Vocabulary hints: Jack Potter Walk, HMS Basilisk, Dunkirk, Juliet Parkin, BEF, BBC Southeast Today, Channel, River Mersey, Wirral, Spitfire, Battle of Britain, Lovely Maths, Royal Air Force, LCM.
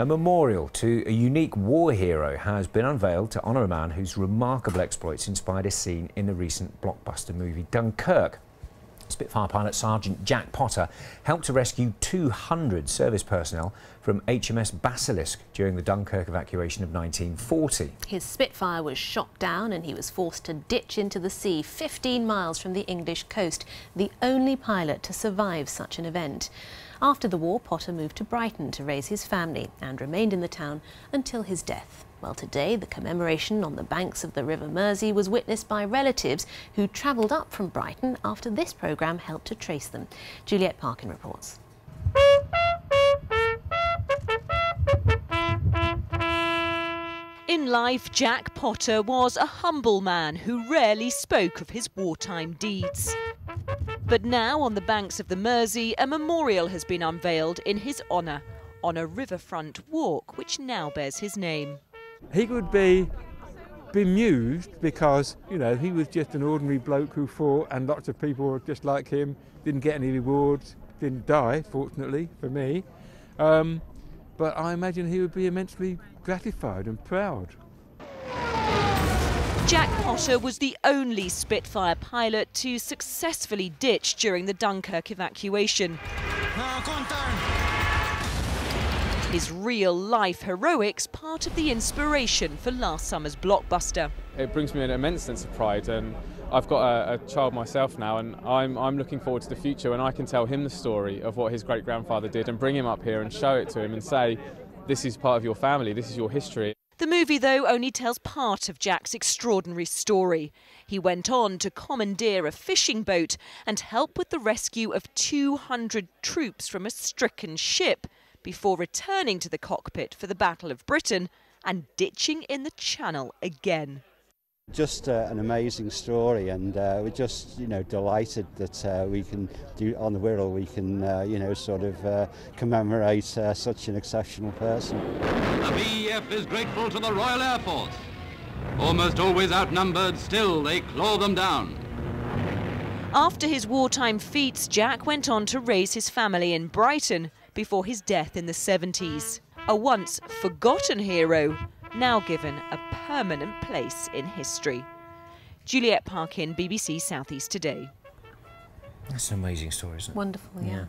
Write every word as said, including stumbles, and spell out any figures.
A memorial to a unique war hero has been unveiled to honour a man whose remarkable exploits inspired a scene in the recent blockbuster movie Dunkirk. Spitfire pilot Sergeant Jack Potter helped to rescue two hundred service personnel from H M S Basilisk during the Dunkirk evacuation of nineteen forty. His Spitfire was shot down and he was forced to ditch into the sea fifteen miles from the English coast, the only pilot to survive such an event. After the war, Potter moved to Brighton to raise his family and remained in the town until his death. Well, today, the commemoration on the banks of the River Mersey was witnessed by relatives who travelled up from Brighton after this programme helped to trace them. Juliet Parkin reports. In life, Jack Potter was a humble man who rarely spoke of his wartime deeds. But now, on the banks of the Mersey, a memorial has been unveiled in his honour on a riverfront walk which now bears his name. He would be bemused because, you know, he was just an ordinary bloke who fought, and lots of people were just like him, didn't get any rewards, didn't die, fortunately for me. Um, but I imagine he would be immensely gratified and proud. Jack Potter was the only Spitfire pilot to successfully ditch during the Dunkirk evacuation. Now, go on down. His real-life heroics part of the inspiration for last summer's blockbuster. It brings me an immense sense of pride, and I've got a, a child myself now, and I'm, I'm looking forward to the future when I can tell him the story of what his great-grandfather did and bring him up here and show it to him and say, this is part of your family, this is your history. The movie, though, only tells part of Jack's extraordinary story. He went on to commandeer a fishing boat and help with the rescue of two hundred troops from a stricken ship, before returning to the cockpit for the Battle of Britain and ditching in the Channel again. Just uh, an amazing story, and uh, we're just, you know, delighted that uh, we can do on the Wirral. We can, uh, you know, sort of uh, commemorate uh, such an exceptional person. The B E F is grateful to the Royal Air Force. Almost always outnumbered, still they claw them down. After his wartime feats, Jack went on to raise his family in Brighton before his death in the seventies. A once forgotten hero, now given a permanent place in history. Juliet Parkin, B B C Southeast Today. That's an amazing story, isn't it? Wonderful, yeah. yeah.